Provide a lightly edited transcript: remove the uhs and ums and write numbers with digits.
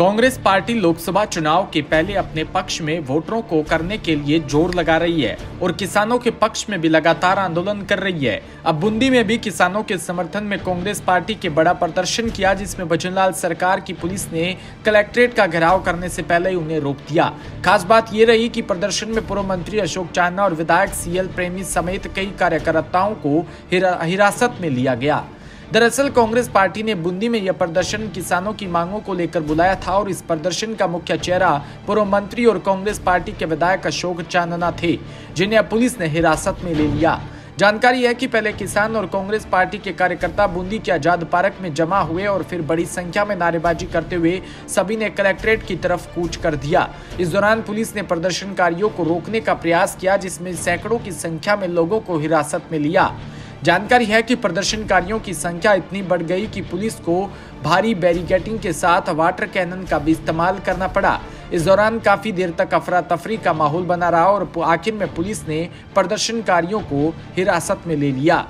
Congress party Lok Sabha चुनाव के पहले अपने पक्ष में वोटरों को करने के लिए जोर लगा रही है और किसानों के पक्ष में भी लगातार आंदोलन कर रही है। अब बूंदी में भी किसानों के समर्थन में कांग्रेस पार्टी के बड़ा प्रदर्शन किया, जिसमें भजन लाल सरकार की पुलिस ने कलेक्ट्रेट का घेराव करने से पहले ही उन्हें रोक दिया। खास बात ये रही कि प्रदर्शन में पूर्व मंत्री अशोक चंदना और विधायक सीएल प्रेमी समेत कई कार्यकर्ताओं को हिरासत में लिया गया। दरअसल कांग्रेस पार्टी ने बूंदी में यह प्रदर्शन किसानों की मांगों को लेकर बुलाया था और इस प्रदर्शन का मुख्य चेहरा पूर्व मंत्री और कांग्रेस पार्टी के विधायक अशोक चंदना थे, जिन्हें पुलिस ने हिरासत में ले लिया। जानकारी है कि पहले किसान और कांग्रेस पार्टी के कार्यकर्ता बूंदी के आजाद पार्क में जमा हुए और फिर बड़ी संख्या में नारेबाजी करते हुए सभी ने कलेक्ट्रेट की तरफ कूच कर दिया। इस दौरान पुलिस ने प्रदर्शनकारियों को रोकने का प्रयास किया, जिसमें सैकड़ों की संख्या में लोगों को हिरासत में लिया। जानकारी है कि प्रदर्शनकारियों की संख्या इतनी बढ़ गई कि पुलिस को भारी बैरिकेडिंग के साथ वाटर कैनन का भी इस्तेमाल करना पड़ा। इस दौरान काफी देर तक अफरा तफरी का माहौल बना रहा और आखिर में पुलिस ने प्रदर्शनकारियों को हिरासत में ले लिया।